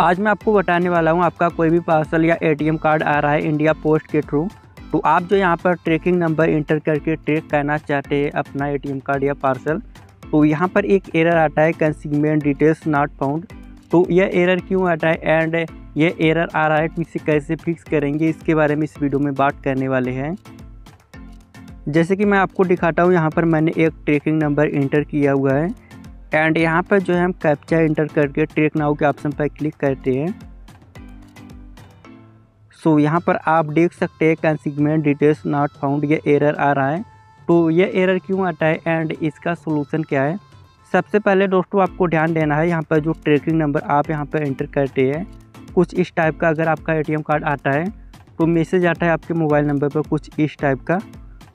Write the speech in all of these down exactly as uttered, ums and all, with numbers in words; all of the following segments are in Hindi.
आज मैं आपको बताने वाला हूं, आपका कोई भी पार्सल या एटीएम कार्ड आ रहा है इंडिया पोस्ट के थ्रू, तो आप जो यहां पर ट्रैकिंग नंबर इंटर करके ट्रैक करना चाहते हैं अपना एटीएम कार्ड या पार्सल, तो यहां पर एक एरर आता है कंसिग्नमेंट डिटेल्स नॉट फाउंड। तो यह एरर क्यों आता है एंड यह एरर आ रहा है तो इसे कैसे फिक्स करेंगे, इसके बारे में इस वीडियो में बात करने वाले हैं। जैसे कि मैं आपको दिखाता हूँ, यहाँ पर मैंने एक ट्रैकिंग नंबर इंटर किया हुआ है एंड यहाँ पर जो है हम कैप्चा इंटर करके ट्रैक नाउ के ऑप्शन पर क्लिक करते हैं। सो so, यहाँ पर आप देख सकते हैं कंसिग्नमेंट डिटेल्स नॉट फाउंड, ये एरर आ रहा है। तो ये एरर क्यों आता है एंड इसका सोलूशन क्या है, सबसे पहले दोस्तों आपको ध्यान देना है यहाँ पर जो ट्रैकिंग नंबर आप यहाँ पर इंटर करते हैं कुछ इस टाइप का, अगर आपका ए टी एम कार्ड आता है तो मैसेज आता है आपके मोबाइल नंबर पर कुछ इस टाइप का।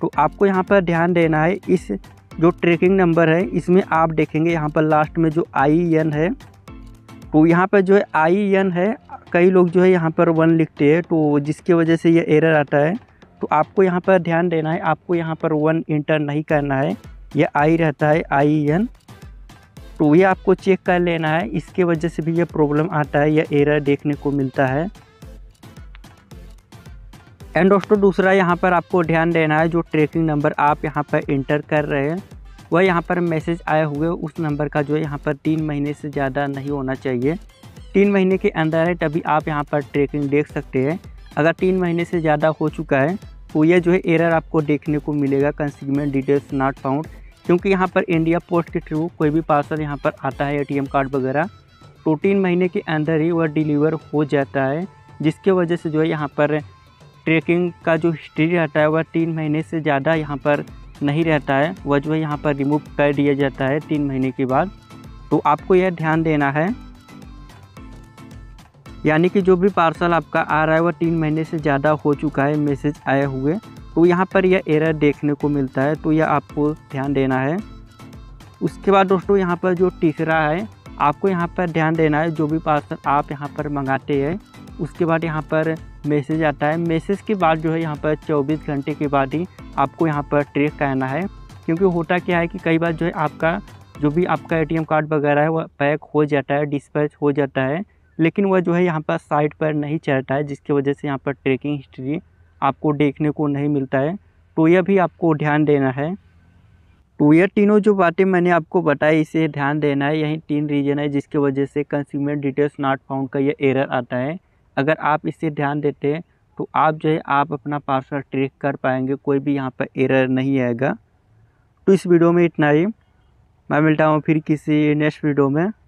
तो आपको यहाँ पर ध्यान देना है इस जो ट्रैकिंग नंबर है इसमें आप देखेंगे यहाँ पर लास्ट में जो आई एन है, तो यहाँ पर जो है आई एन है, कई लोग जो है यहाँ पर वन लिखते हैं तो जिसकी वजह से ये एरर आता है। तो आपको यहाँ पर ध्यान देना है, आपको यहाँ पर वन इंटर नहीं करना है, ये आई रहता है आई एन, तो ये आपको चेक कर लेना है। इसके वजह से भी ये प्रॉब्लम आता है, यह एरर देखने को मिलता है। एंड दोस्तों दूसरा यहाँ पर आपको ध्यान देना है जो ट्रैकिंग नंबर आप यहाँ पर इंटर कर रहे हैं वह यहाँ पर मैसेज आए हुए उस नंबर का जो है यहाँ पर तीन महीने से ज़्यादा नहीं होना चाहिए। तीन महीने के अंदर है तभी आप यहाँ पर ट्रैकिंग देख सकते हैं, अगर तीन महीने से ज़्यादा हो चुका है तो यह जो है एरर आपको देखने को मिलेगा कंसिग्नमेंट डिटेल्स नॉट फाउंड, क्योंकि यहाँ पर इंडिया पोस्ट के थ्रू कोई भी पार्सल यहाँ पर आता है ए टी एम कार्ड वगैरह तो तीन महीने के अंदर ही वह डिलीवर हो जाता है, जिसके वजह से जो है यहाँ पर ट्रैकिंग का जो हिस्ट्री रहता है वह तीन महीने से ज़्यादा यहाँ पर नहीं रहता है, वह जो है यहाँ पर रिमूव कर दिया जाता है तीन महीने के बाद। तो आपको यह ध्यान देना है, यानी कि जो भी पार्सल आपका आ रहा है वह तीन महीने से ज़्यादा हो चुका है मैसेज आए हुए, तो यहाँ पर यह एरर देखने को मिलता है, तो यह आपको ध्यान देना है। उसके बाद दोस्तों यहाँ पर जो तीसरा है, आपको यहाँ पर ध्यान देना है जो भी पार्सल आप यहाँ पर मंगाते हैं उसके बाद यहाँ पर मैसेज आता है, मैसेज के बाद जो है यहाँ पर चौबीस घंटे के बाद ही आपको यहाँ पर ट्रैक करना है, क्योंकि होता क्या है कि कई बार जो है आपका जो भी आपका एटीएम कार्ड वगैरह है वह पैक हो जाता है, डिस्पैच हो जाता है, लेकिन वह जो है यहाँ पर साइट पर नहीं चलता है, जिसकी वजह से यहाँ पर ट्रैकिंग हिस्ट्री आपको देखने को नहीं मिलता है, तो यह भी आपको ध्यान देना है। तो ये तीनों जो बातें मैंने आपको बताई इसे ध्यान देना है, यही तीन रीज़न है जिसकी वजह से कंज्यूमर डिटेल्स नॉट फाउंड का ये एरर आता है। अगर आप इसे ध्यान देते हैं तो आप जो है आप अपना पार्सल ट्रैक कर पाएंगे, कोई भी यहाँ पर एरर नहीं आएगा। तो इस वीडियो में इतना ही, मैं मिलता हूँ फिर किसी नेक्स्ट वीडियो में।